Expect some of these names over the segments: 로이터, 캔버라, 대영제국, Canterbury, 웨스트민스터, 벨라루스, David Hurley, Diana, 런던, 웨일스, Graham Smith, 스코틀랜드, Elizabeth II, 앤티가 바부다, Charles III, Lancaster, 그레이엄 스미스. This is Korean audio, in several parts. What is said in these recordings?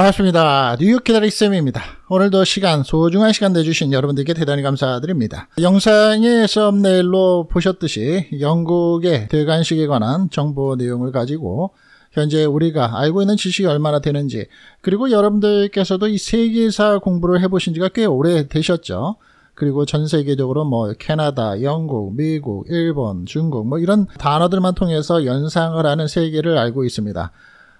반갑습니다. 뉴욕 기다리쌤입니다. 오늘도 시간, 소중한 시간 내주신 여러분들께 대단히 감사드립니다. 영상의 썸네일로 보셨듯이 영국의 대관식에 관한 정보 내용을 가지고 현재 우리가 알고 있는 지식이 얼마나 되는지, 그리고 여러분들께서도 이 세계사 공부를 해보신 지가 꽤 오래 되셨죠. 그리고 전 세계적으로 뭐 캐나다, 영국, 미국, 일본, 중국 뭐 이런 단어들만 통해서 연상을 하는 세계를 알고 있습니다.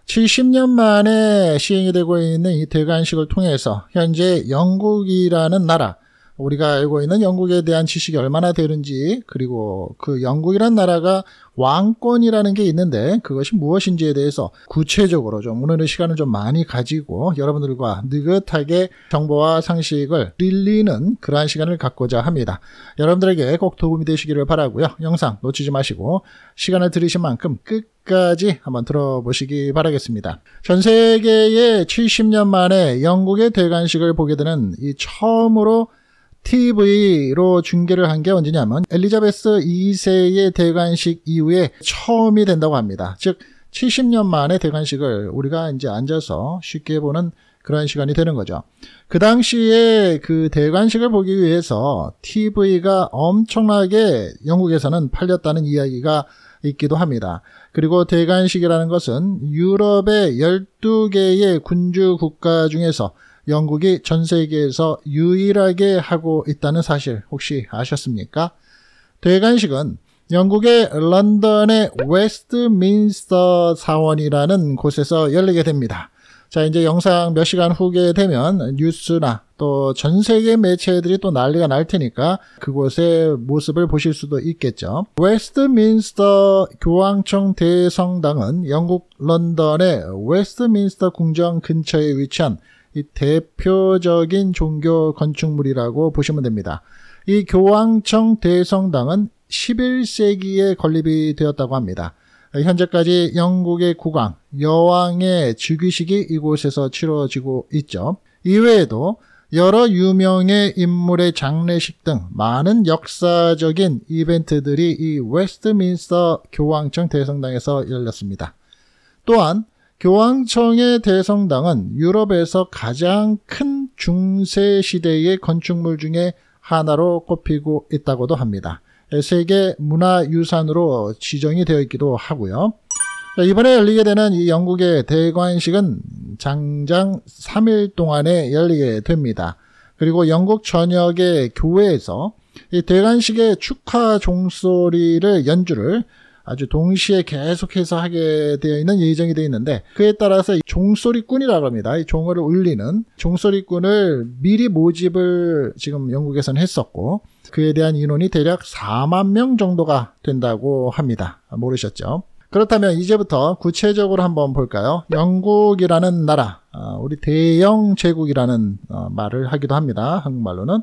70년 만에 시행이 되고 있는 이 대관식을 통해서 현재 영국이라는 나라, 우리가 알고 있는 영국에 대한 지식이 얼마나 되는지, 그리고 그 영국이라는 나라가 왕권이라는 게 있는데 그것이 무엇인지에 대해서 구체적으로 좀 오늘의 시간을 좀 많이 가지고 여러분들과 느긋하게 정보와 상식을 릴리는 그러한 시간을 갖고자 합니다. 여러분들에게 꼭 도움이 되시기를 바라고요. 영상 놓치지 마시고 시간을 들이신 만큼 끝까지 한번 들어보시기 바라겠습니다. 전 세계에 70년 만에 영국의 대관식을 보게 되는 이 처음으로 TV로 중계를 한 게 언제냐면 엘리자베스 2세의 대관식 이후에 처음이 된다고 합니다. 즉 70년 만에 대관식을 우리가 이제 앉아서 쉽게 보는 그런 시간이 되는 거죠. 그 당시에 그 대관식을 보기 위해서 TV가 엄청나게 영국에서는 팔렸다는 이야기가 있기도 합니다. 그리고 대관식이라는 것은 유럽의 12개의 군주 국가 중에서 영국이 전 세계에서 유일하게 하고 있다는 사실 혹시 아셨습니까? 대관식은 영국의 런던의 웨스트민스터 사원이라는 곳에서 열리게 됩니다. 자, 이제 영상 몇 시간 후에 되면 뉴스나 또 전 세계 매체들이 또 난리가 날 테니까 그곳의 모습을 보실 수도 있겠죠. 웨스트민스터 교황청 대성당은 영국 런던의 웨스트민스터 궁정 근처에 위치한 이 대표적인 종교 건축물이라고 보시면 됩니다. 이 교황청 대성당은 11세기에 건립이 되었다고 합니다. 현재까지 영국의 국왕, 여왕의 즉위식이 이곳에서 치러지고 있죠. 이외에도 여러 유명의 인물의 장례식 등 많은 역사적인 이벤트들이 이 웨스트민스터 교황청 대성당에서 열렸습니다. 또한 교황청의 대성당은 유럽에서 가장 큰 중세 시대의 건축물 중에 하나로 꼽히고 있다고도 합니다. 세계 문화유산으로 지정이 되어 있기도 하고요. 이번에 열리게 되는 이 영국의 대관식은 장장 3일 동안에 열리게 됩니다. 그리고 영국 전역의 교회에서 이 대관식의 축하 종소리를 연주를 아주 동시에 계속해서 하게 되어 있는 예정이 되어 있는데, 그에 따라서 종소리꾼이라고 합니다. 이 종을 울리는 종소리꾼을 미리 모집을 지금 영국에서는 했었고, 그에 대한 인원이 대략 4만 명 정도가 된다고 합니다. 모르셨죠? 그렇다면 이제부터 구체적으로 한번 볼까요? 영국이라는 나라, 우리 대영 제국이라는 말을 하기도 합니다. 한국말로는.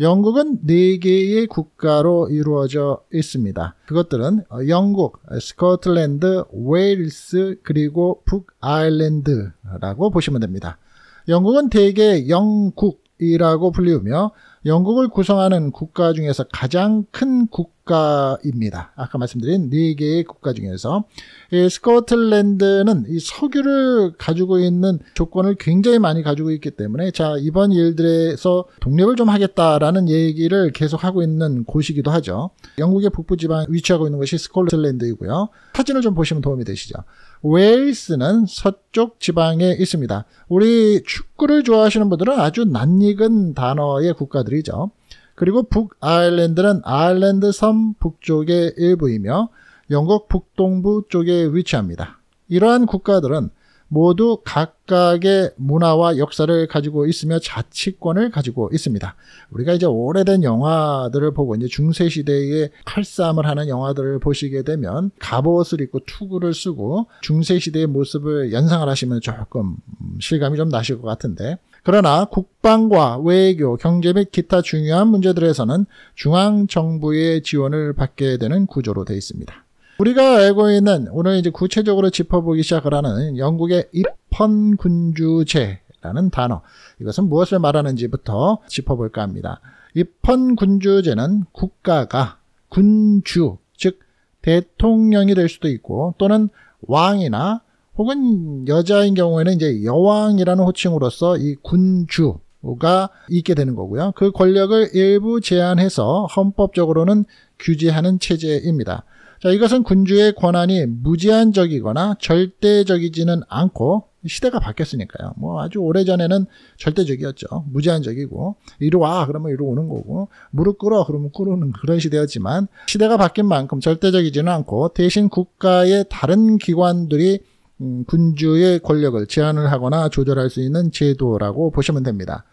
영국은 4개의 국가로 이루어져 있습니다. 그것들은 영국, 스코틀랜드, 웨일스, 그리고 북아일랜드라고 보시면 됩니다. 영국은 대개 영국이라고 불리우며 영국을 구성하는 국가 중에서 가장 큰 국가입니다. 아까 말씀드린 4개의 국가 중에서 스코틀랜드는 이 석유를 가지고 있는 조건을 굉장히 많이 가지고 있기 때문에, 자, 이번 일들에서 독립을 좀 하겠다라는 얘기를 계속하고 있는 곳이기도 하죠. 영국의 북부지방에 위치하고 있는 것이 스코틀랜드이고요. 사진을 좀 보시면 도움이 되시죠. 웨일스는 서쪽 지방에 있습니다. 우리 축구를 좋아하시는 분들은 아주 낯익은 단어의 국가들이죠. 그리고 북아일랜드는 아일랜드 섬 북쪽의 일부이며 영국 북동부 쪽에 위치합니다. 이러한 국가들은 모두 각각의 문화와 역사를 가지고 있으며 자치권을 가지고 있습니다. 우리가 이제 오래된 영화들을 보고 이제 중세시대의 칼싸움을 하는 영화들을 보시게 되면 갑옷을 입고 투구를 쓰고 중세시대의 모습을 연상을 하시면 조금 실감이 좀 나실 것 같은데, 그러나 국방과 외교, 경제 및 기타 중요한 문제들에서는 중앙정부의 지원을 받게 되는 구조로 되어 있습니다. 우리가 알고 있는, 오늘 이제 구체적으로 짚어보기 시작을 하는 영국의 입헌군주제라는 단어, 이것은 무엇을 말하는지부터 짚어볼까 합니다. 입헌군주제는 국가가 군주, 즉 대통령이 될 수도 있고, 또는 왕이나 혹은 여자인 경우에는 이제 여왕이라는 호칭으로서 이 군주가 있게 되는 거고요. 그 권력을 일부 제한해서 헌법적으로는 규제하는 체제입니다. 자, 이것은 군주의 권한이 무제한적이거나 절대적이지는 않고, 시대가 바뀌었으니까요. 뭐 아주 오래전에는 절대적이었죠. 무제한적이고, 이리 와 그러면 이리 오는 거고, 무릎 꿇어 그러면 꿇는 그런 시대였지만, 시대가 바뀐 만큼 절대적이지는 않고 대신 국가의 다른 기관들이 군주의 권력을 제한을 하거나 조절할 수 있는 제도라고 보시면 됩니다.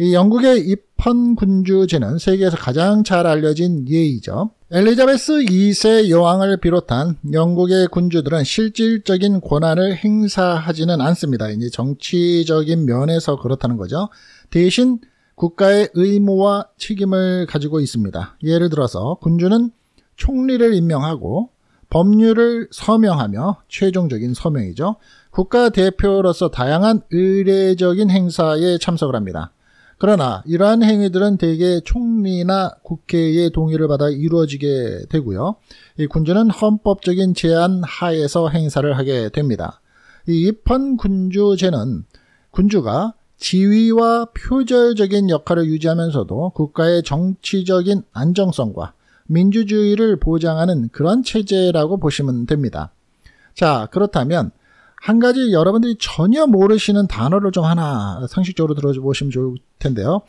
이 영국의 입헌군주제는 세계에서 가장 잘 알려진 예이죠. 엘리자베스 2세 여왕을 비롯한 영국의 군주들은 실질적인 권한을 행사하지는 않습니다. 이제 정치적인 면에서 그렇다는 거죠. 대신 국가의 의무와 책임을 가지고 있습니다. 예를 들어서 군주는 총리를 임명하고 법률을 서명하며, 최종적인 서명이죠, 국가 대표로서 다양한 의례적인 행사에 참석을 합니다. 그러나 이러한 행위들은 대개 총리나 국회의 동의를 받아 이루어지게 되고요. 이 군주는 헌법적인 제한 하에서 행사를 하게 됩니다. 이 입헌군주제는 군주가 지위와 표절적인 역할을 유지하면서도 국가의 정치적인 안정성과 민주주의를 보장하는 그런 체제라고 보시면 됩니다. 자, 그렇다면 한 가지 여러분들이 전혀 모르시는 단어를 좀 하나 상식적으로 들어보시면 좋을 텐데요.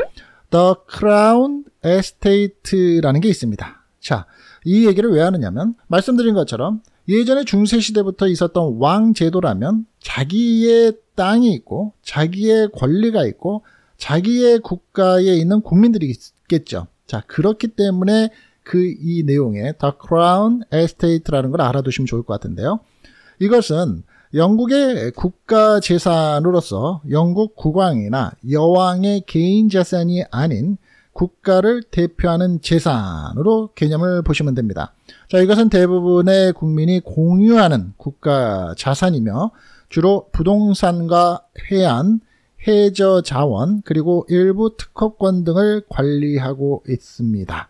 The Crown Estate라는 게 있습니다. 자, 이 얘기를 왜 하느냐면, 말씀드린 것처럼 예전에 중세시대부터 있었던 왕제도라면 자기의 땅이 있고 자기의 권리가 있고 자기의 국가에 있는 국민들이 있겠죠. 자, 그렇기 때문에 이 내용에 The Crown Estate라는 걸 알아두시면 좋을 것 같은데요. 이것은 영국의 국가 재산으로서 영국 국왕이나 여왕의 개인 재산이 아닌 국가를 대표하는 재산으로 개념을 보시면 됩니다. 자, 이것은 대부분의 국민이 공유하는 국가 자산이며, 주로 부동산과 해안, 해저 자원, 그리고 일부 특허권 등을 관리하고 있습니다.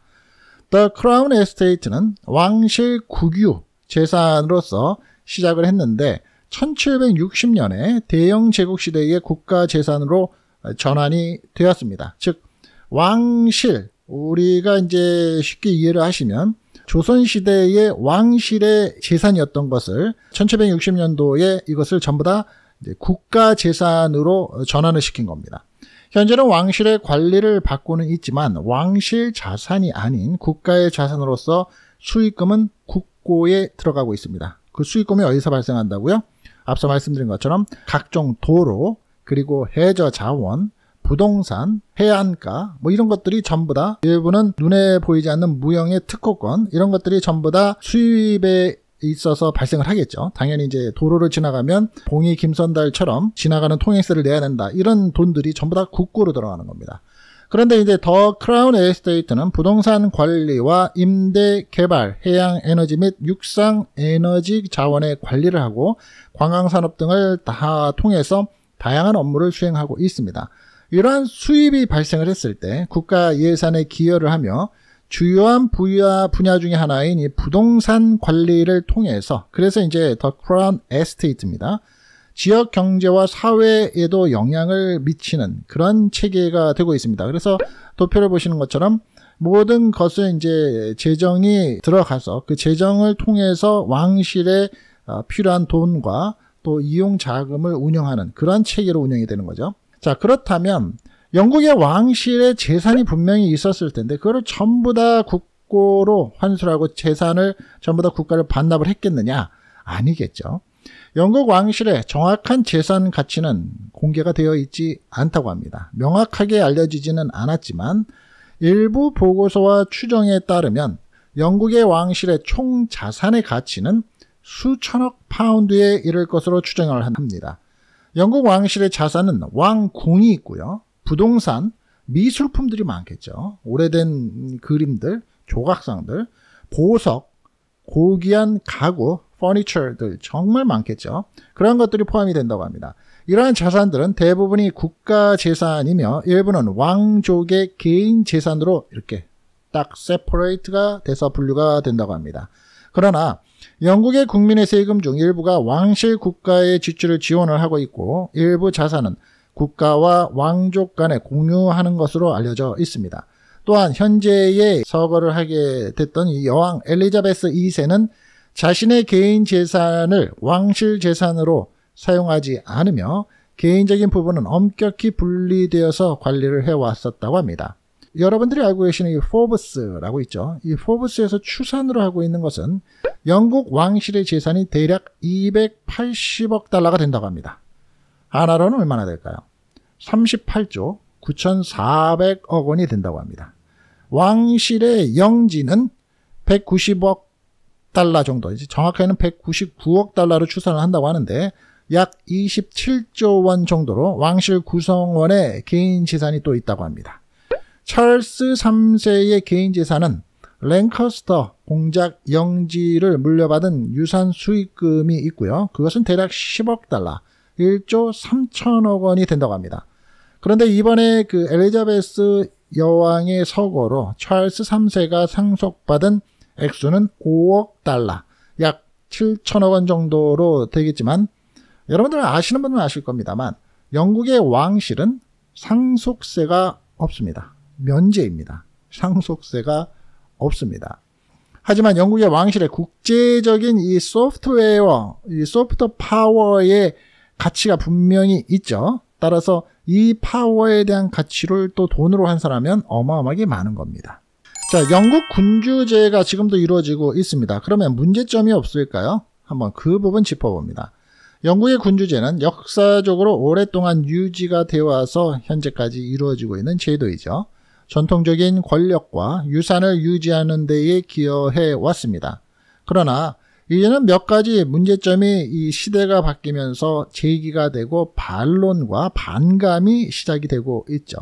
The Crown Estate는 왕실 국유 재산으로서 시작을 했는데 1760년에 대영 제국 시대의 국가 재산으로 전환이 되었습니다. 즉, 왕실, 우리가 이제 쉽게 이해를 하시면 조선 시대의 왕실의 재산이었던 것을 1760년도에 이것을 전부 다 이제 국가 재산으로 전환을 시킨 겁니다. 현재는 왕실의 관리를 받고는 있지만 왕실 자산이 아닌 국가의 자산으로서 수익금은 국고에 들어가고 있습니다. 그 수익금이 어디서 발생한다고요? 앞서 말씀드린 것처럼 각종 도로, 그리고 해저 자원, 부동산, 해안가, 뭐 이런 것들이 전부 다, 일부는 눈에 보이지 않는 무형의 특허권, 이런 것들이 전부 다 수입에 있어서 발생을 하겠죠. 당연히 이제 도로를 지나가면 봉이 김선달처럼 지나가는 통행세를 내야 된다, 이런 돈들이 전부 다 국고로 들어가는 겁니다. 그런데 이제 더 크라운 에스테이트는 부동산 관리와 임대 개발, 해양 에너지 및 육상 에너지 자원의 관리를 하고 관광 산업 등을 다 통해서 다양한 업무를 수행하고 있습니다. 이러한 수입이 발생을 했을 때 국가 예산에 기여를 하며, 주요한 분야 중에 하나인 이 부동산 관리를 통해서, 그래서 이제 더 크라운 에스테이트입니다, 지역 경제와 사회에도 영향을 미치는 그런 체계가 되고 있습니다. 그래서 도표를 보시는 것처럼 모든 것은 이제 재정이 들어가서 그 재정을 통해서 왕실에 필요한 돈과 또 이용 자금을 운영하는 그런 체계로 운영이 되는 거죠. 자, 그렇다면 영국의 왕실의 재산이 분명히 있었을 텐데 그거를 전부 다 국고로 환수하고 재산을 전부 다 국가를 반납을 했겠느냐? 아니겠죠. 영국 왕실의 정확한 재산 가치는 공개가 되어 있지 않다고 합니다. 명확하게 알려지지는 않았지만 일부 보고서와 추정에 따르면 영국의 왕실의 총 자산의 가치는 수천억 파운드에 이를 것으로 추정을 합니다. 영국 왕실의 자산은 왕궁이 있고요, 부동산, 미술품들이 많겠죠. 오래된 그림들, 조각상들, 보석, 고귀한 가구, 퍼니처들 정말 많겠죠. 그런 것들이 포함이 된다고 합니다. 이러한 자산들은 대부분이 국가 재산이며 일부는 왕족의 개인 재산으로 이렇게 딱 세퍼레이트가 돼서 분류가 된다고 합니다. 그러나 영국의 국민의 세금 중 일부가 왕실 국가의 지출을 지원을 하고 있고 일부 자산은 국가와 왕족 간에 공유하는 것으로 알려져 있습니다. 또한 현재의 서거를 하게 됐던 이 여왕 엘리자베스 2세는 자신의 개인 재산을 왕실 재산으로 사용하지 않으며 개인적인 부분은 엄격히 분리되어서 관리를 해왔었다고 합니다. 여러분들이 알고 계시는 이 포브스라고 있죠. 이 포브스에서 추산으로 하고 있는 것은 영국 왕실의 재산이 대략 280억 달러가 된다고 합니다. 하나로는 얼마나 될까요? 38조 9,400억 원이 된다고 합니다. 왕실의 영지는 190억 달러 정도, 이제 정확하게는 199억 달러로 추산을 한다고 하는데 약 27조 원 정도로 왕실 구성원의 개인 재산이 또 있다고 합니다. 찰스 3세의 개인 재산은 랭커스터 공작 영지를 물려받은 유산 수익금이 있고요. 그것은 대략 10억 달러, 1조 3천억 원이 된다고 합니다. 그런데 이번에 그 엘리자베스 여왕의 서거로 찰스 3세가 상속받은 액수는 5억 달러, 약 7천억 원 정도로 되겠지만 여러분들은 아시는 분은 아실 겁니다만 영국의 왕실은 상속세가 없습니다. 면제입니다. 상속세가 없습니다. 하지만 영국의 왕실의 국제적인 이 소프트웨어, 이 소프트 파워의 가치가 분명히 있죠. 따라서 이 파워에 대한 가치를 또 돈으로 환산하면 어마어마하게 많은 겁니다. 자, 영국 군주제가 지금도 이루어지고 있습니다. 그러면 문제점이 없을까요? 한번 그 부분 짚어봅니다. 영국의 군주제는 역사적으로 오랫동안 유지가 되어 와서 현재까지 이루어지고 있는 제도이죠. 전통적인 권력과 유산을 유지하는 데에 기여해 왔습니다. 그러나 이제는 몇 가지 문제점이 이 시대가 바뀌면서 제기가 되고 반론과 반감이 시작이 되고 있죠.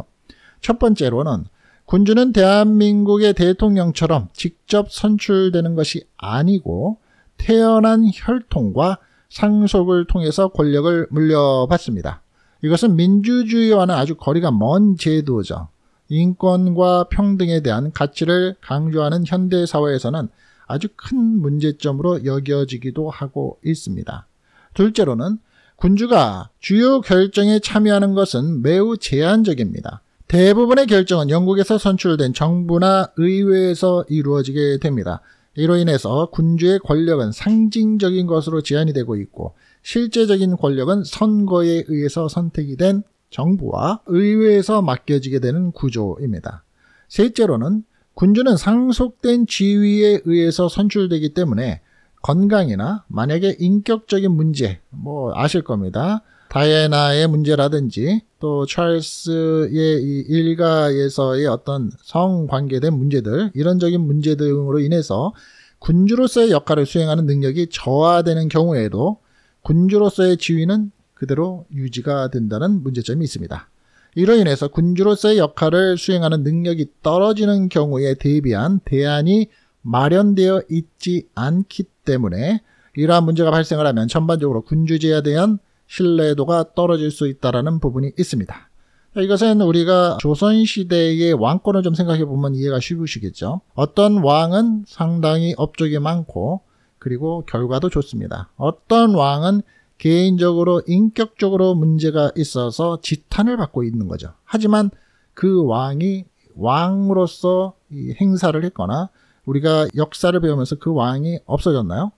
첫 번째로는 군주는 대한민국의 대통령처럼 직접 선출되는 것이 아니고 태어난 혈통과 상속을 통해서 권력을 물려받습니다. 이것은 민주주의와는 아주 거리가 먼 제도죠. 인권과 평등에 대한 가치를 강조하는 현대 사회에서는 아주 큰 문제점으로 여겨지기도 하고 있습니다. 둘째로는 군주가 주요 결정에 참여하는 것은 매우 제한적입니다. 대부분의 결정은 영국에서 선출된 정부나 의회에서 이루어지게 됩니다. 이로 인해서 군주의 권력은 상징적인 것으로 제한이 되고 있고 실제적인 권력은 선거에 의해서 선택이 된 정부와 의회에서 맡겨지게 되는 구조입니다. 셋째로는 군주는 상속된 지위에 의해서 선출되기 때문에 건강이나 만약에 인격적인 문제, 뭐 아실 겁니다. 다이애나의 문제라든지 또 찰스의 이 일가에서의 어떤 성관계된 문제들, 이런적인 문제 등으로 인해서 군주로서의 역할을 수행하는 능력이 저하되는 경우에도 군주로서의 지위는 그대로 유지가 된다는 문제점이 있습니다. 이로 인해서 군주로서의 역할을 수행하는 능력이 떨어지는 경우에 대비한 대안이 마련되어 있지 않기 때문에 이러한 문제가 발생을 하면 전반적으로 군주제에 대한 신뢰도가 떨어질 수 있다는 부분이 있습니다. 이것은 우리가 조선시대의 왕권을 좀 생각해보면 이해가 쉬우시겠죠. 어떤 왕은 상당히 업적이 많고 그리고 결과도 좋습니다. 어떤 왕은 개인적으로 인격적으로 문제가 있어서 지탄을 받고 있는 거죠. 하지만 그 왕이 왕으로서 이 행사를 했거나 우리가 역사를 배우면서 그 왕이 없어졌나요?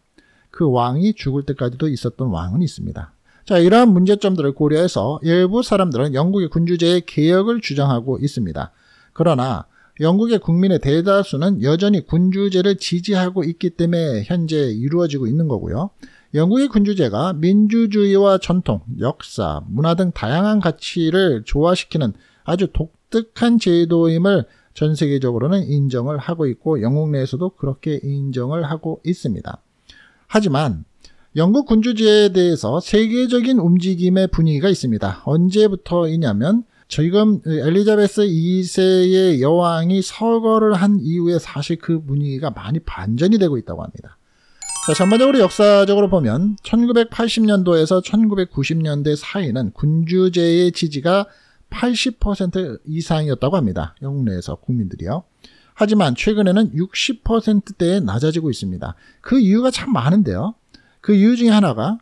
그 왕이 죽을 때까지도 있었던 왕은 있습니다. 자, 이러한 문제점들을 고려해서 일부 사람들은 영국의 군주제의 개혁을 주장하고 있습니다. 그러나 영국의 국민의 대다수는 여전히 군주제를 지지하고 있기 때문에 현재 이루어지고 있는 거고요. 영국의 군주제가 민주주의와 전통, 역사, 문화 등 다양한 가치를 조화시키는 아주 독특한 제도임을 전 세계적으로는 인정을 하고 있고 영국 내에서도 그렇게 인정을 하고 있습니다. 하지만 영국 군주제에 대해서 세계적인 움직임의 분위기가 있습니다. 언제부터이냐면 지금 엘리자베스 2세의 여왕이 서거를 한 이후에 사실 그 분위기가 많이 반전이 되고 있다고 합니다. 자, 전반적으로 역사적으로 보면 1980년도에서 1990년대 사이는 군주제의 지지가 80% 이상이었다고 합니다. 영국 내에서 국민들이요. 하지만 최근에는 60%대에 낮아지고 있습니다. 그 이유가 참 많은데요. 그 이유 중에 하나가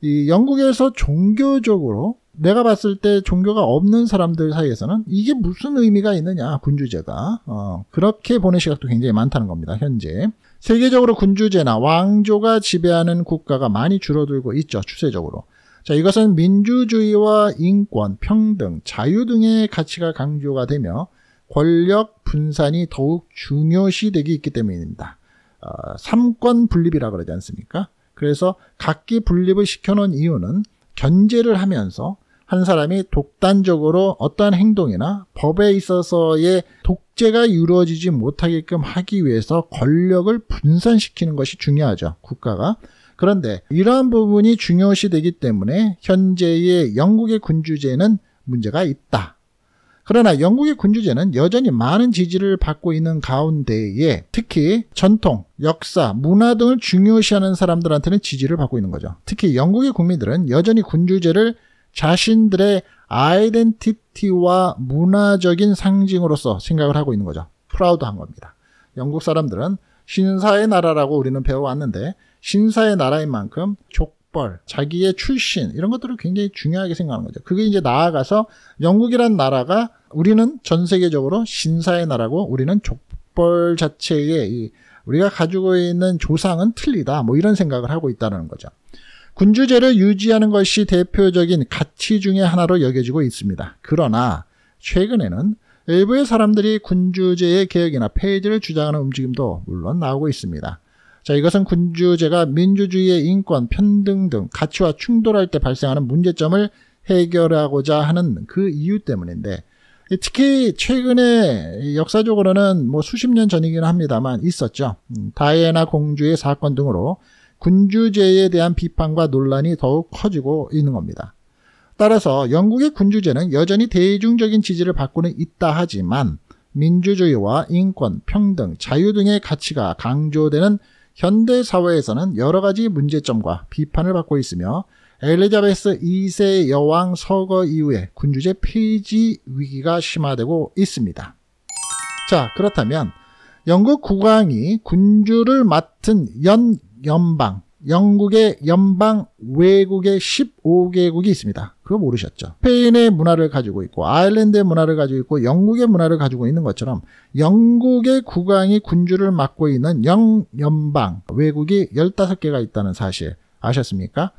이 영국에서 종교적으로 내가 봤을 때 종교가 없는 사람들 사이에서는 이게 무슨 의미가 있느냐, 군주제가. 그렇게 보는 시각도 굉장히 많다는 겁니다, 현재. 세계적으로 군주제나 왕조가 지배하는 국가가 많이 줄어들고 있죠, 추세적으로. 자, 이것은 민주주의와 인권, 평등, 자유 등의 가치가 강조가 되며 권력 분산이 더욱 중요시되기 있기 때문입니다. 삼권 분립이라 그러지 않습니까? 그래서 각기 분립을 시켜놓은 이유는 견제를 하면서 한 사람이 독단적으로 어떠한 행동이나 법에 있어서의 독재가 이루어지지 못하게끔 하기 위해서 권력을 분산시키는 것이 중요하죠, 국가가. 그런데 이러한 부분이 중요시되기 때문에 현재의 영국의 군주제는 문제가 있다. 그러나 영국의 군주제는 여전히 많은 지지를 받고 있는 가운데에 특히 전통, 역사, 문화 등을 중요시하는 사람들한테는 지지를 받고 있는 거죠. 특히 영국의 국민들은 여전히 군주제를 자신들의 아이덴티티와 문화적인 상징으로서 생각을 하고 있는 거죠. 프라우드한 겁니다. 영국 사람들은 신사의 나라라고 우리는 배워왔는데 신사의 나라인 만큼 족벌, 자기의 출신 이런 것들을 굉장히 중요하게 생각하는 거죠. 그게 이제 나아가서 영국이란 나라가 우리는 전 세계적으로 신사의 나라고 우리는 족벌 자체의 우리가 가지고 있는 조상은 틀리다 뭐 이런 생각을 하고 있다는 거죠. 군주제를 유지하는 것이 대표적인 가치 중에 하나로 여겨지고 있습니다. 그러나 최근에는 일부의 사람들이 군주제의 개혁이나 폐지를 주장하는 움직임도 물론 나오고 있습니다. 자, 이것은 군주제가 민주주의의 인권, 평등 등 가치와 충돌할 때 발생하는 문제점을 해결하고자 하는 그 이유 때문인데 특히 최근에 역사적으로는 뭐 수십 년 전이긴 합니다만 있었죠. 다이애나 공주의 사건 등으로 군주제에 대한 비판과 논란이 더욱 커지고 있는 겁니다. 따라서 영국의 군주제는 여전히 대중적인 지지를 받고는 있다 하지만 민주주의와 인권, 평등, 자유 등의 가치가 강조되는 현대 사회에서는 여러 가지 문제점과 비판을 받고 있으며 엘리자베스 2세 여왕 서거 이후에 군주제 폐지 위기가 심화되고 있습니다. 자, 그렇다면 영국 국왕이 군주를 맡은 연방, 영국의 연방 외국의 15개국이 있습니다. 그거 모르셨죠? 스페인의 문화를 가지고 있고 아일랜드의 문화를 가지고 있고 영국의 문화를 가지고 있는 것처럼 영국의 국왕이 군주를 맡고 있는 연방 외국이 15개가 있다는 사실 아셨습니까?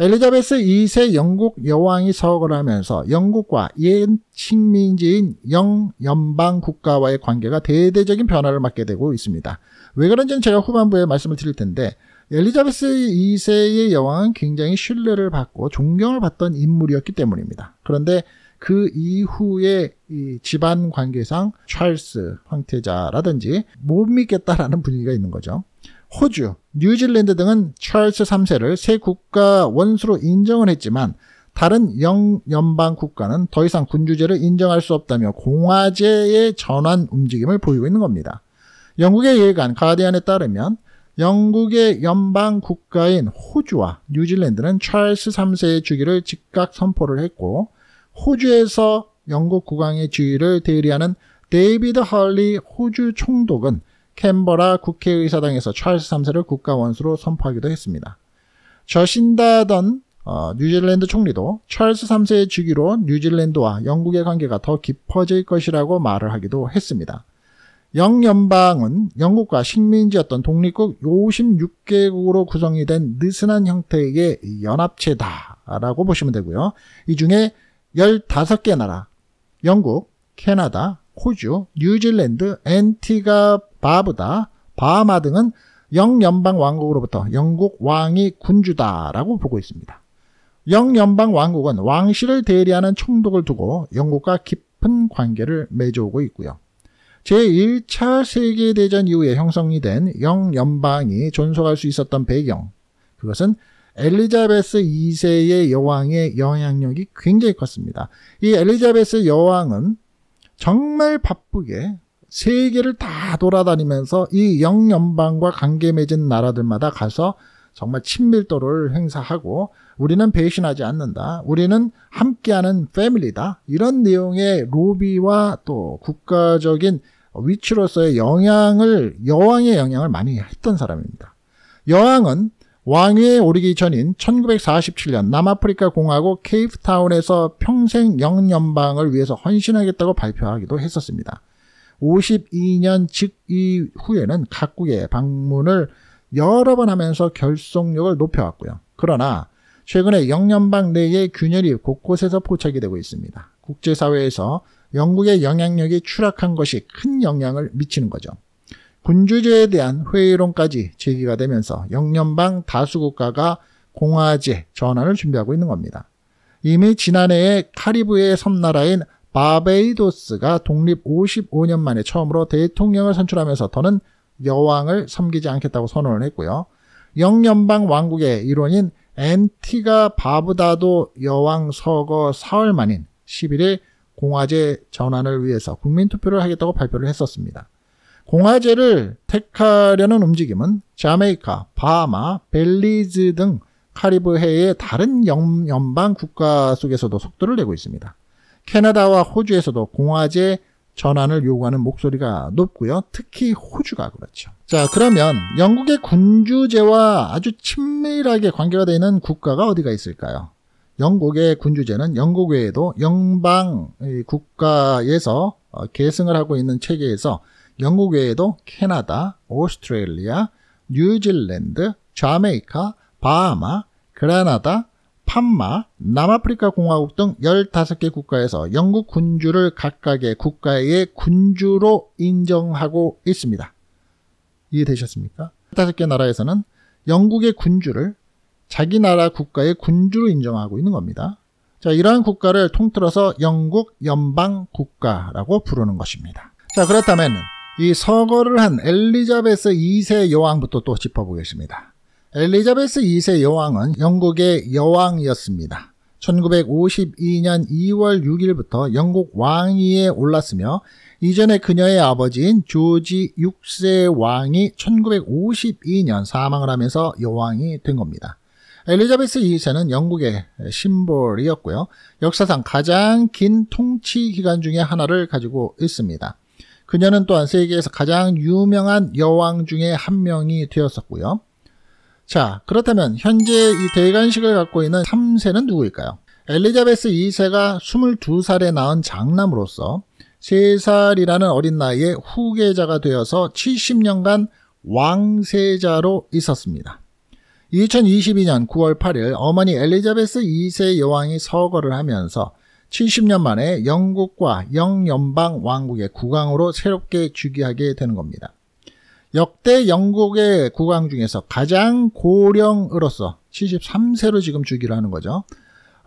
엘리자베스 2세 영국 여왕이 서거를 하면서 영국과 옛 식민지인 연방 국가와의 관계가 대대적인 변화를 맞게 되고 있습니다. 왜 그런지는 제가 후반부에 말씀을 드릴 텐데 엘리자베스 2세의 여왕은 굉장히 신뢰를 받고 존경을 받던 인물이었기 때문입니다. 그런데 그 이후에 이 집안 관계상 찰스 황태자라든지 못 믿겠다라는 분위기가 있는 거죠. 호주, 뉴질랜드 등은 찰스 3세를 새 국가 원수로 인정을 했지만 다른 연방 국가는 더 이상 군주제를 인정할 수 없다며 공화제의 전환 움직임을 보이고 있는 겁니다. 영국의 일간 가디언에 따르면 영국의 연방 국가인 호주와 뉴질랜드는 찰스 3세의 즉위를 즉각 선포를 했고 호주에서 영국 국왕의 지위를 대리하는 데이비드 헐리 호주 총독은 캔버라 국회의사당에서 찰스 3세를 국가 원수로 선포하기도 했습니다. 저신다던 뉴질랜드 총리도 찰스 3세의 즉위로 뉴질랜드와 영국의 관계가 더 깊어질 것이라고 말을 하기도 했습니다. 영연방은 영국과 식민지였던 독립국 56개국으로 구성이 된 느슨한 형태의 연합체다라고 보시면 되고요. 이 중에 15개 나라, 영국, 캐나다, 호주, 뉴질랜드, 앤티가 바부다, 바하마 등은 영연방 왕국으로부터 영국 왕이 군주다라고 보고 있습니다. 영연방 왕국은 왕실을 대리하는 총독을 두고 영국과 깊은 관계를 맺어오고 있고요. 제1차 세계대전 이후에 형성이 된 영연방이 존속할 수 있었던 배경, 그것은 엘리자베스 2세의 여왕의 영향력이 굉장히 컸습니다. 이 엘리자베스 여왕은 정말 바쁘게 세계를 다 돌아다니면서 이 영연방과 관계 맺은 나라들마다 가서 정말 친밀도를 행사하고 우리는 배신하지 않는다. 우리는 함께하는 패밀리다. 이런 내용의 로비와 또 국가적인 위치로서의 영향을, 여왕의 영향을 많이 했던 사람입니다. 여왕은 왕위에 오르기 전인 1947년 남아프리카 공화국 케이프타운에서 평생 영연방을 위해서 헌신하겠다고 발표하기도 했었습니다. 52년 즉위 후에는 각국의 방문을 여러 번 하면서 결속력을 높여왔고요. 그러나 최근에 영연방 내의 균열이 곳곳에서 포착이 되고 있습니다. 국제사회에서 영국의 영향력이 추락한 것이 큰 영향을 미치는 거죠. 군주제에 대한 회의론까지 제기가 되면서 영연방 다수국가가 공화제 전환을 준비하고 있는 겁니다. 이미 지난해에 카리브해 섬나라인 바베이도스가 독립 55년 만에 처음으로 대통령을 선출하면서 더는 여왕을 섬기지 않겠다고 선언을 했고요. 영연방 왕국의 일원인 앤티가 바부다도 여왕 서거 사흘 만인 11일 공화제 전환을 위해서 국민투표를 하겠다고 발표를 했었습니다. 공화제를 택하려는 움직임은 자메이카, 바하마, 벨리즈 등 카리브해의 다른 영연방 국가 속에서도 속도를 내고 있습니다. 캐나다와 호주에서도 공화제 전환을 요구하는 목소리가 높고요. 특히 호주가 그렇죠. 자, 그러면 영국의 군주제와 아주 친밀하게 관계가 되는 국가가 어디가 있을까요? 영국의 군주제는 영국 외에도 영방 국가에서 계승을 하고 있는 체계에서 영국 외에도 캐나다, 오스트레일리아, 뉴질랜드, 자메이카, 바하마, 그라나다, 판마, 남아프리카 공화국 등 15개 국가에서 영국 군주를 각각의 국가의 군주로 인정하고 있습니다. 이해되셨습니까? 15개 나라에서는 영국의 군주를 자기 나라 국가의 군주로 인정하고 있는 겁니다. 자, 이러한 국가를 통틀어서 영국 연방 국가라고 부르는 것입니다. 자, 그렇다면 이 서거를 한 엘리자베스 2세 여왕부터 또 짚어보겠습니다. 엘리자베스 2세 여왕은 영국의 여왕이었습니다. 1952년 2월 6일부터 영국 왕위에 올랐으며 이전에 그녀의 아버지인 조지 6세 왕이 1952년 사망을 하면서 여왕이 된 겁니다. 엘리자베스 2세는 영국의 심볼이었고요. 역사상 가장 긴 통치 기간 중에 하나를 가지고 있습니다. 그녀는 또한 세계에서 가장 유명한 여왕 중에 한 명이 되었었고요. 자, 그렇다면 현재 이 대관식을 갖고 있는 3세는 누구일까요? 엘리자베스 2세가 22살에 낳은 장남으로서 3살이라는 어린 나이에 후계자가 되어서 70년간 왕세자로 있었습니다. 2022년 9월 8일 어머니 엘리자베스 2세 여왕이 서거를 하면서 70년 만에 영국과 영연방 왕국의 국왕으로 새롭게 즉위하게 되는 겁니다. 역대 영국의 국왕 중에서 가장 고령으로서 73세로 지금 즉위를 하는 거죠.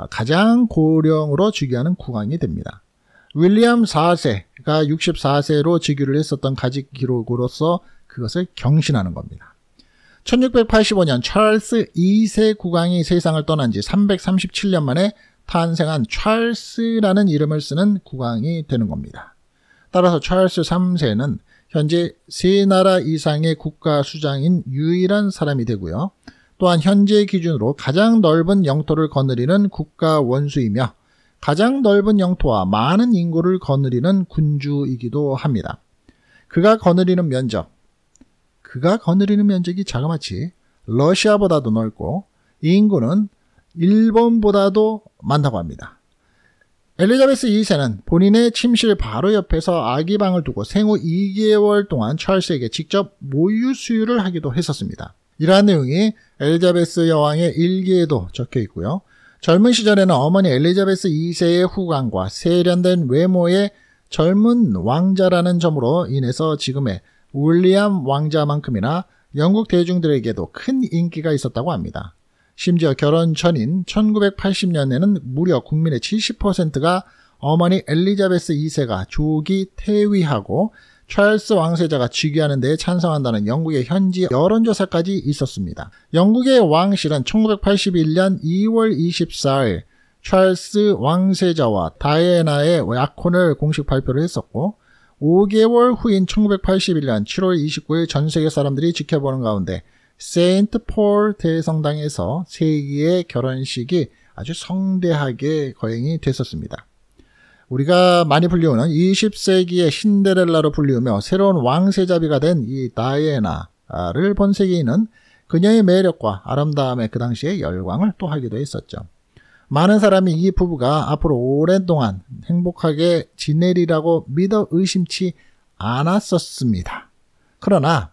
가장 고령으로 즉위하는 국왕이 됩니다. 윌리엄 4세가 64세로 즉위를 했었던 가직 기록으로서 그것을 경신하는 겁니다. 1685년 찰스 2세 국왕이 세상을 떠난 지 337년 만에 탄생한 찰스라는 이름을 쓰는 국왕이 되는 겁니다. 따라서 찰스 3세는 현재 3나라 이상의 국가 수장인 유일한 사람이 되고요. 또한 현재 기준으로 가장 넓은 영토를 거느리는 국가 원수이며 가장 넓은 영토와 많은 인구를 거느리는 군주이기도 합니다. 그가 거느리는 면적이 자그마치 러시아보다도 넓고 인구는 일본보다도 많다고 합니다. 엘리자베스 2세는 본인의 침실 바로 옆에서 아기방을 두고 생후 2개월 동안 찰스에게 직접 모유 수유를 하기도 했었습니다. 이러한 내용이 엘리자베스 여왕의 일기에도 적혀 있고요. 젊은 시절에는 어머니 엘리자베스 2세의 후광과 세련된 외모의 젊은 왕자라는 점으로 인해서 지금의 윌리엄 왕자만큼이나 영국 대중들에게도 큰 인기가 있었다고 합니다. 심지어 결혼 전인 1980년에는 무려 국민의 70%가 어머니 엘리자베스 2세가 조기 퇴위하고 찰스 왕세자가 즉위하는 데에 찬성한다는 영국의 현지 여론조사까지 있었습니다. 영국의 왕실은 1981년 2월 24일 찰스 왕세자와 다이애나의 약혼을 공식 발표를 했었고 5개월 후인 1981년 7월 29일 전세계 사람들이 지켜보는 가운데 세인트 폴 대성당에서 세기의 결혼식이 아주 성대하게 거행이 됐었습니다. 우리가 많이 불리우는 20세기의 신데렐라로 불리우며 새로운 왕세자비가 된 이 다이애나를 본세기인은 그녀의 매력과 아름다움에 그 당시에 열광을 또 하기도 했었죠. 많은 사람이 이 부부가 앞으로 오랜동안 행복하게 지내리라고 믿어 의심치 않았었습니다. 그러나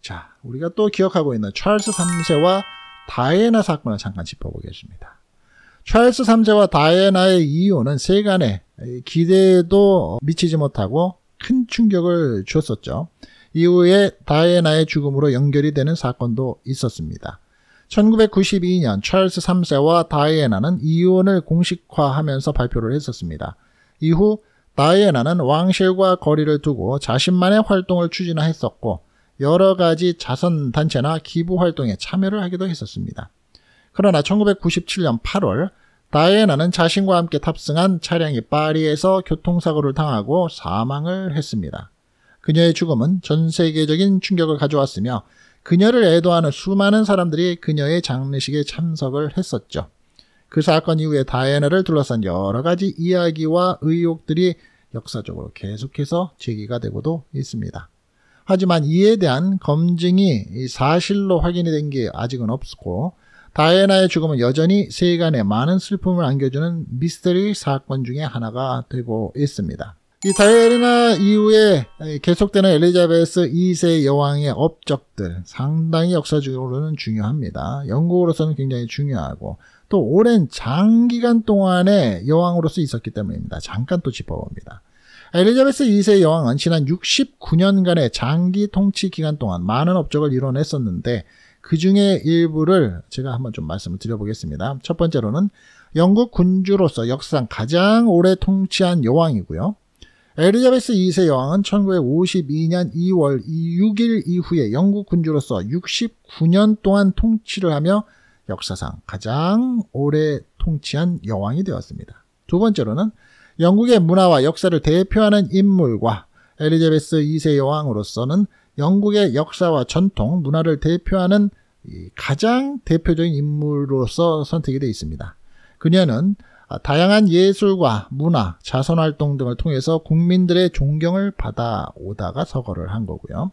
자, 우리가 또 기억하고 있는 찰스 3세와 다이애나 사건을 잠깐 짚어보겠습니다. 찰스 3세와 다이애나의 이혼은 세간의 기대에도 미치지 못하고 큰 충격을 주었었죠. 이후에 다이애나의 죽음으로 연결이 되는 사건도 있었습니다. 1992년 찰스 3세와 다이애나는 이혼을 공식화하면서 발표를 했었습니다. 이후 다이애나는 왕실과 거리를 두고 자신만의 활동을 추진했었고 여러 가지 자선단체나 기부활동에 참여를 하기도 했었습니다. 그러나 1997년 8월 다이애나는 자신과 함께 탑승한 차량이 파리에서 교통사고를 당하고 사망을 했습니다. 그녀의 죽음은 전 세계적인 충격을 가져왔으며 그녀를 애도하는 수많은 사람들이 그녀의 장례식에 참석을 했었죠. 그 사건 이후에 다이애나를 둘러싼 여러 가지 이야기와 의혹들이 역사적으로 계속해서 제기가 되고도 있습니다. 하지만 이에 대한 검증이 사실로 확인이 된 게 아직은 없고 다이애나의 죽음은 여전히 세간에 많은 슬픔을 안겨주는 미스터리 사건 중에 하나가 되고 있습니다. 이 다이애나 이후에 계속되는 엘리자베스 2세 여왕의 업적들 상당히 역사적으로는 중요합니다. 영국으로서는 굉장히 중요하고 또 오랜 장기간 동안의 여왕으로서 있었기 때문입니다. 잠깐 또 짚어봅니다. 엘리자베스 2세 여왕은 지난 69년간의 장기 통치 기간 동안 많은 업적을 이뤄냈었는데 그 중에 일부를 제가 한번 좀 말씀을 드려보겠습니다. 첫 번째로는 영국 군주로서 역사상 가장 오래 통치한 여왕이고요. 엘리자베스 2세 여왕은 1952년 2월 6일 이후에 영국 군주로서 69년 동안 통치를 하며 역사상 가장 오래 통치한 여왕이 되었습니다. 두 번째로는 영국의 문화와 역사를 대표하는 인물과 엘리자베스 2세 여왕으로서는 영국의 역사와 전통, 문화를 대표하는 가장 대표적인 인물로서 선택이 되어 있습니다. 그녀는 다양한 예술과 문화, 자선활동 등을 통해서 국민들의 존경을 받아오다가 서거를 한 거고요.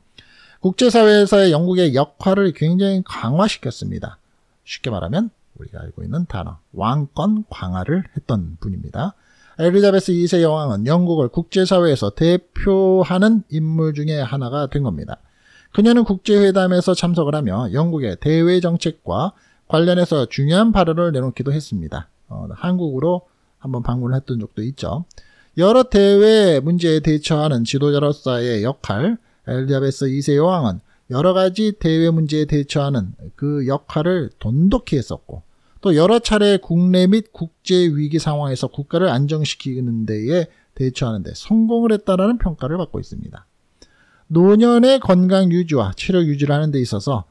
국제사회에서의 영국의 역할을 굉장히 강화시켰습니다. 쉽게 말하면 우리가 알고 있는 단어, 왕권 강화를 했던 분입니다. 엘리자베스 2세 여왕은 영국을 국제사회에서 대표하는 인물 중에 하나가 된 겁니다. 그녀는 국제회담에서 참석을 하며 영국의 대외정책과 관련해서 중요한 발언을 내놓기도 했습니다. 한국으로 한번 방문을 했던 적도 있죠. 여러 대외 문제에 대처하는 지도자로서의 역할, 엘리자베스 2세 여왕은 여러 가지 대외 문제에 대처하는 그 역할을 돈독히 했었고 또 여러 차례 국내 및 국제 위기 상황에서 국가를 안정시키는 데에 대처하는 데 성공을 했다라는 평가를 받고 있습니다. 노년의 건강 유지와 체력 유지를 하는 데 있어서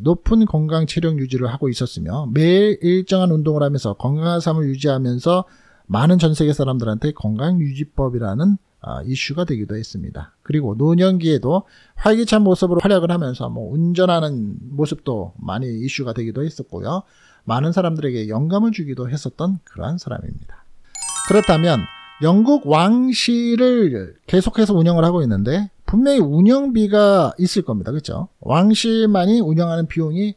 높은 건강 체력 유지를 하고 있었으며 매일 일정한 운동을 하면서 건강한 삶을 유지하면서 많은 전 세계 사람들한테 건강유지법이라는 이슈가 되기도 했습니다. 그리고 노년기에도 활기찬 모습으로 활약을 하면서 운전하는 모습도 많이 이슈가 되기도 했었고요. 많은 사람들에게 영감을 주기도 했었던 그러한 사람입니다. 그렇다면 영국 왕실을 계속해서 운영을 하고 있는데 분명히 운영비가 있을 겁니다. 그렇죠? 왕실만이 운영하는 비용이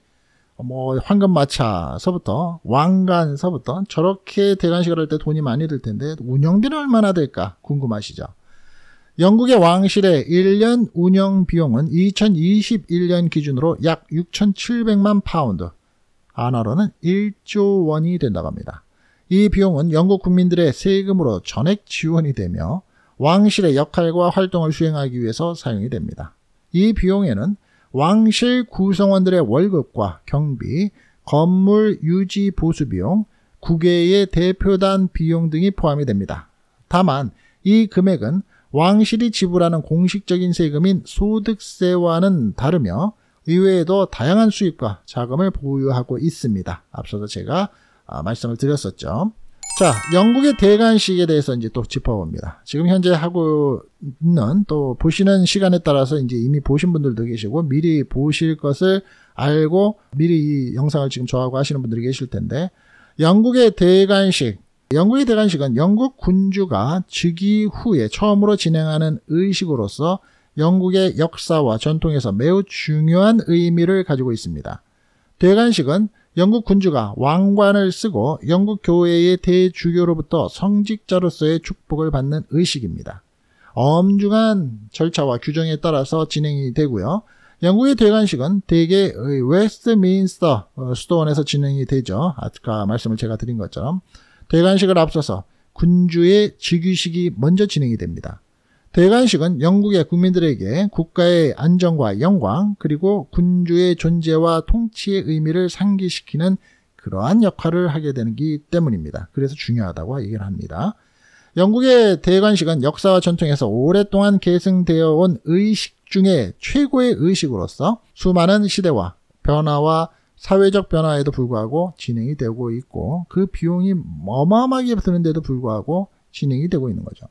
황금마차서부터 왕관서부터 저렇게 대관식을 할 때 돈이 많이 들 텐데 운영비는 얼마나 될까 궁금하시죠? 영국의 왕실의 1년 운영비용은 2021년 기준으로 약 6,700만 파운드 한화로는 1조 원이 된다고 합니다. 이 비용은 영국 국민들의 세금으로 전액 지원이 되며 왕실의 역할과 활동을 수행하기 위해서 사용이 됩니다. 이 비용에는 왕실 구성원들의 월급과 경비, 건물 유지 보수 비용, 국외의 대표단 비용 등이 포함이 됩니다. 다만 이 금액은 왕실이 지불하는 공식적인 세금인 소득세와는 다르며 이외에도 다양한 수입과 자금을 보유하고 있습니다. 앞서서 제가 말씀을 드렸었죠. 자, 영국의 대관식에 대해서 이제 또 짚어봅니다. 지금 현재 하고 있는 또 보시는 시간에 따라서 이제 이미 보신 분들도 계시고 미리 보실 것을 알고 미리 이 영상을 지금 저하고 하시는 분들이 계실 텐데 영국의 대관식 영국의 대관식은 영국 군주가 즉위 후에 처음으로 진행하는 의식으로서 영국의 역사와 전통에서 매우 중요한 의미를 가지고 있습니다. 대관식은 영국 군주가 왕관을 쓰고 영국 교회의 대주교로부터 성직자로서의 축복을 받는 의식입니다. 엄중한 절차와 규정에 따라서 진행이 되고요. 영국의 대관식은 대개 웨스트민스터 수도원에서 진행이 되죠. 아까 말씀을 제가 드린 것처럼 대관식을 앞서서 군주의 즉위식이 먼저 진행이 됩니다. 대관식은 영국의 국민들에게 국가의 안정과 영광 그리고 군주의 존재와 통치의 의미를 상기시키는 그러한 역할을 하게 되기 때문입니다. 그래서 중요하다고 얘기를 합니다. 영국의 대관식은 역사와 전통에서 오랫동안 계승되어 온 의식 중에 최고의 의식으로서 수많은 시대와 변화와 사회적 변화에도 불구하고 진행이 되고 있고 그 비용이 어마어마하게 드는데도 불구하고 진행이 되고 있는 거죠.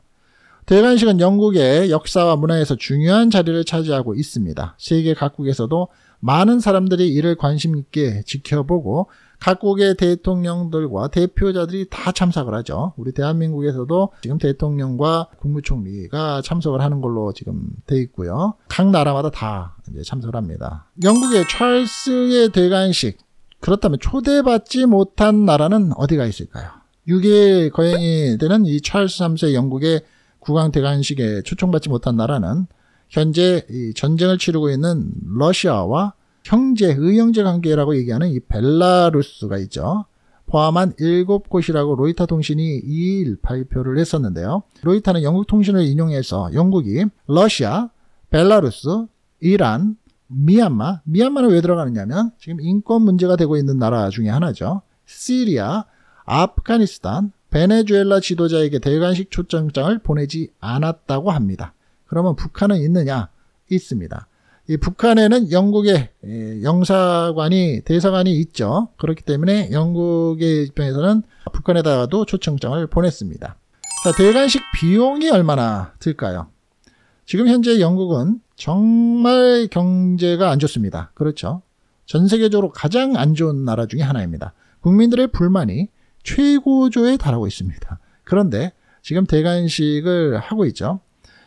대관식은 영국의 역사와 문화에서 중요한 자리를 차지하고 있습니다. 세계 각국에서도 많은 사람들이 이를 관심 있게 지켜보고 각국의 대통령들과 대표자들이 다 참석을 하죠. 우리 대한민국에서도 지금 대통령과 국무총리가 참석을 하는 걸로 지금 돼 있고요. 각 나라마다 다 이제 참석을 합니다. 영국의 찰스의 대관식, 그렇다면 초대받지 못한 나라는 어디가 있을까요? 6일 거행이 되는 이 찰스 3세 영국의 국왕 대관식에 초청받지 못한 나라는 현재 이 전쟁을 치르고 있는 러시아와 의형제 관계라고 얘기하는 이 벨라루스가 있죠. 포함한 7곳이라고 로이터 통신이 2일 발표를 했었는데요. 로이터는 영국 통신을 인용해서 영국이 러시아, 벨라루스, 이란, 미얀마는 왜 들어가느냐면 지금 인권 문제가 되고 있는 나라 중에 하나죠. 시리아, 아프가니스탄, 베네수엘라 지도자에게 대관식 초청장을 보내지 않았다고 합니다. 그러면 북한은 있느냐? 있습니다. 이 북한에는 영국의 대사관이 있죠. 그렇기 때문에 영국의 입장에서는 북한에다가도 초청장을 보냈습니다. 자, 대관식 비용이 얼마나 들까요? 지금 현재 영국은 정말 경제가 안 좋습니다. 그렇죠. 전 세계적으로 가장 안 좋은 나라 중에 하나입니다. 국민들의 불만이 최고조에 달하고 있습니다. 그런데 지금 대관식을 하고 있죠.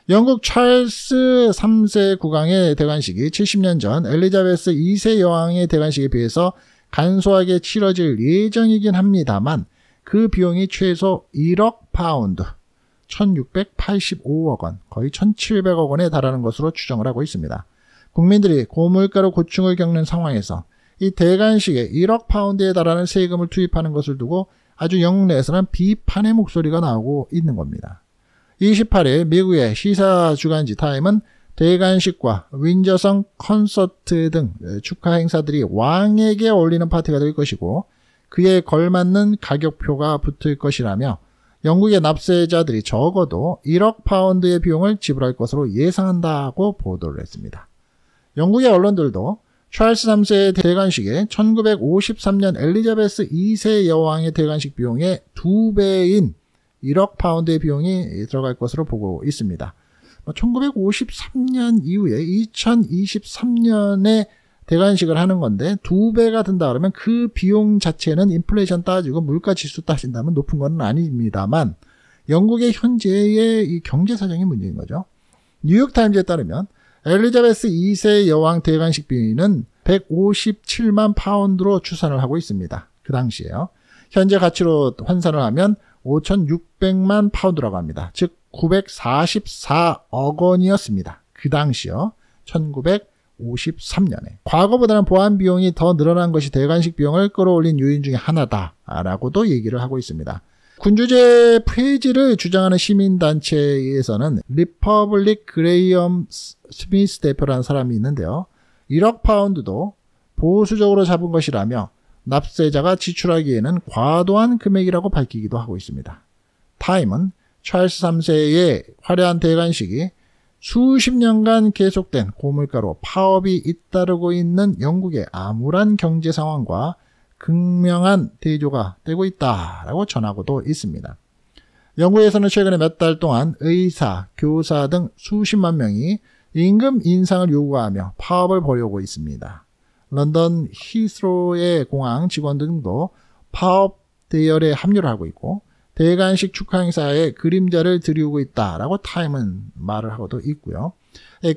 영국 찰스 3세 국왕의 대관식이 70년 전 엘리자베스 2세 여왕의 대관식에 비해서 간소하게 치러질 예정이긴 합니다만 그 비용이 최소 1억 파운드, 1685억 원, 거의 1700억 원에 달하는 것으로 추정을 하고 있습니다. 국민들이 고물가로 고충을 겪는 상황에서 이 대관식에 1억 파운드에 달하는 세금을 투입하는 것을 두고 아주 영국 내에서는 비판의 목소리가 나오고 있는 겁니다. 28일 미국의 시사주간지 타임은 대관식과 윈저성 콘서트 등 축하 행사들이 왕에게 어울리는 파티가 될 것이고 그에 걸맞는 가격표가 붙을 것이라며 영국의 납세자들이 적어도 1억 파운드의 비용을 지불할 것으로 예상한다고 보도를 했습니다. 영국의 언론들도 찰스 3세의 대관식에 1953년 엘리자베스 2세 여왕의 대관식 비용의 2배인 1억 파운드의 비용이 들어갈 것으로 보고 있습니다. 1953년 이후에 2023년에 대관식을 하는 건데 2배가 든다 그러면 그 비용 자체는 인플레이션 따지고 물가지수 따진다면 높은 건 아닙니다만 영국의 현재의 이 경제 사정이 문제인 거죠. 뉴욕타임즈에 따르면 엘리자베스 2세 여왕 대관식 비용은 157만 파운드로 추산을 하고 있습니다. 그 당시에요. 현재 가치로 환산을 하면 5,600만 파운드라고 합니다. 즉 944억 원이었습니다. 그 당시요. 1953년에. 과거보다는 보안 비용이 더 늘어난 것이 대관식 비용을 끌어올린 요인 중에 하나다라고도 얘기를 하고 있습니다. 군주제 폐지를 주장하는 시민단체에서는 리퍼블릭 그레이엄 스미스 대표라는 사람이 있는데요. 1억 파운드도 보수적으로 잡은 것이라며 납세자가 지출하기에는 과도한 금액이라고 밝히기도 하고 있습니다. 타임은 찰스 3세의 화려한 대관식이 수십 년간 계속된 고물가로 파업이 잇따르고 있는 영국의 암울한 경제 상황과 극명한 대조가 되고 있다라고 전하고도 있습니다. 영국에서는 최근에 몇 달 동안 의사, 교사 등 수십만 명이 임금 인상을 요구하며 파업을 벌이고 있습니다. 런던 히스로의 공항 직원 등도 파업 대열에 합류를 하고 있고 대관식 축하 행사에 그림자를 들이우고 있다라고 타임은 말을 하고도 있고요.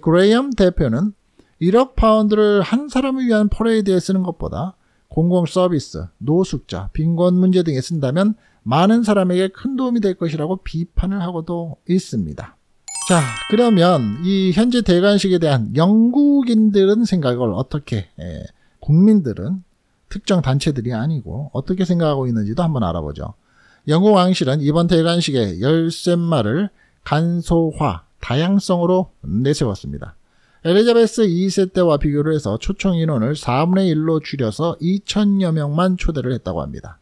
그레이엄 대표는 1억 파운드를 한 사람을 위한 퍼레이드에 쓰는 것보다 공공서비스, 노숙자, 빈곤 문제 등에 쓴다면 많은 사람에게 큰 도움이 될 것이라고 비판을 하고도 있습니다. 자, 그러면 이 현재 대관식에 대한 영국인들은 생각을 어떻게, 국민들은 특정 단체들이 아니고 어떻게 생각하고 있는지도 한번 알아보죠. 영국 왕실은 이번 대관식의 열쇠말을 간소화, 다양성으로 내세웠습니다. 엘리자베스 2세 때와 비교를 해서 초청 인원을 4분의 1로 줄여서 2,000여 명만 초대를 했다고 합니다.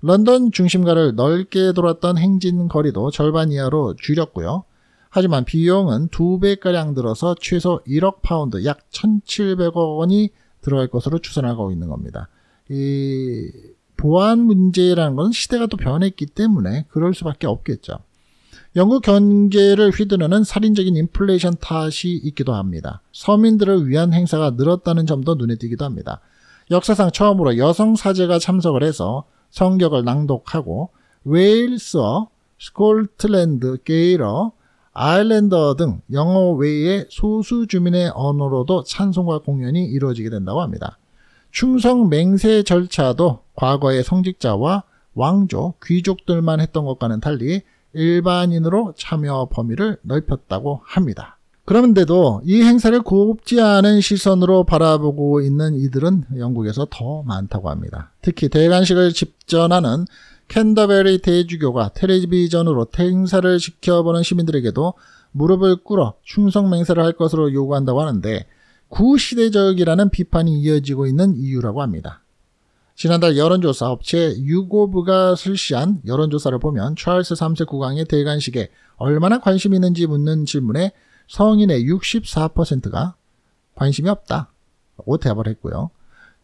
런던 중심가를 넓게 돌았던 행진 거리도 절반 이하로 줄였고요. 하지만 비용은 2배가량 들어서 최소 1억 파운드, 약 1,700억 원이 들어갈 것으로 추산하고 있는 겁니다. 이 보안 문제라는 건 시대가 또 변했기 때문에 그럴 수밖에 없겠죠. 영국 경제를 휘두르는 살인적인 인플레이션 탓이 있기도 합니다. 서민들을 위한 행사가 늘었다는 점도 눈에 띄기도 합니다. 역사상 처음으로 여성 사제가 참석을 해서 성경을 낭독하고 웨일스어, 스코틀랜드, 게일어, 아일랜더 등 영어 외의 소수 주민의 언어로도 찬송과 공연이 이루어지게 된다고 합니다. 충성 맹세 절차도 과거의 성직자와 왕조, 귀족들만 했던 것과는 달리 일반인으로 참여 범위를 넓혔다고 합니다. 그런데도 이 행사를 곱지 않은 시선으로 바라보고 있는 이들은 영국에서 더 많다고 합니다. 특히 대관식을 집전하는 캔터베리 대주교가 텔레비전으로 행사를 지켜보는 시민들에게도 무릎을 꿇어 충성 맹세를 할 것으로 요구한다고 하는데, 구시대적이라는 비판이 이어지고 있는 이유라고 합니다. 지난달 여론조사 업체 유고브가 실시한 여론조사를 보면 찰스 3세 국왕의 대관식에 얼마나 관심이 있는지 묻는 질문에 성인의 64%가 관심이 없다고 대답을 했고요.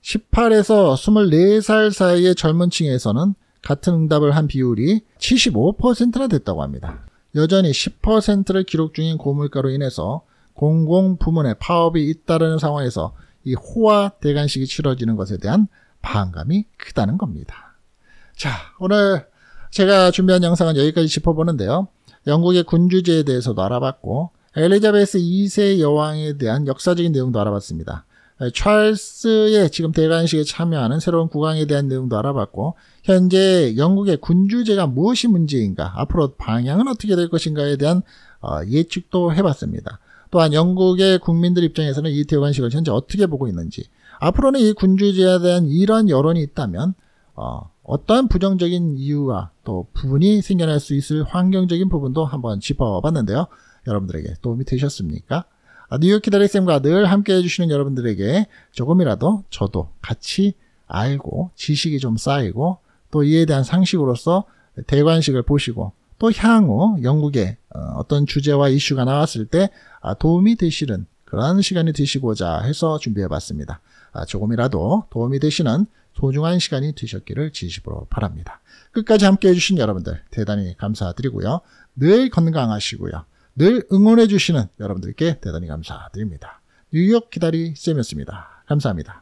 18에서 24살 사이의 젊은 층에서는 같은 응답을 한 비율이 75%나 됐다고 합니다. 여전히 10%를 기록 중인 고물가로 인해서 공공 부문의 파업이 잇따르는 상황에서 이 호화 대관식이 치러지는 것에 대한 반감이 크다는 겁니다. 자, 오늘 제가 준비한 영상은 여기까지 짚어보는데요. 영국의 군주제에 대해서도 알아봤고, 엘리자베스 2세 여왕에 대한 역사적인 내용도 알아봤습니다. 찰스의 지금 대관식에 참여하는 새로운 국왕에 대한 내용도 알아봤고, 현재 영국의 군주제가 무엇이 문제인가, 앞으로 방향은 어떻게 될 것인가에 대한 예측도 해봤습니다. 또한 영국의 국민들 입장에서는 이 대관식을 현재 어떻게 보고 있는지, 앞으로는 이 군주제에 대한 이러한 여론이 있다면 어떠한 부정적인 이유와 또 부분이 생겨날 수 있을 환경적인 부분도 한번 짚어봤는데요. 여러분들에게 도움이 되셨습니까? 뉴욕 기다리쌤과 늘 함께해 주시는 여러분들에게 조금이라도 저도 같이 알고 지식이 좀 쌓이고 또 이에 대한 상식으로서 대관식을 보시고 또 향후 영국의 어떤 주제와 이슈가 나왔을 때 도움이 되시는 그런 시간이 되시고자 해서 준비해봤습니다. 조금이라도 도움이 되시는 소중한 시간이 되셨기를 진심으로 바랍니다. 끝까지 함께해 주신 여러분들 대단히 감사드리고요. 늘 건강하시고요. 늘 응원해 주시는 여러분들께 대단히 감사드립니다. 뉴욕 기다리 쌤이었습니다. 감사합니다.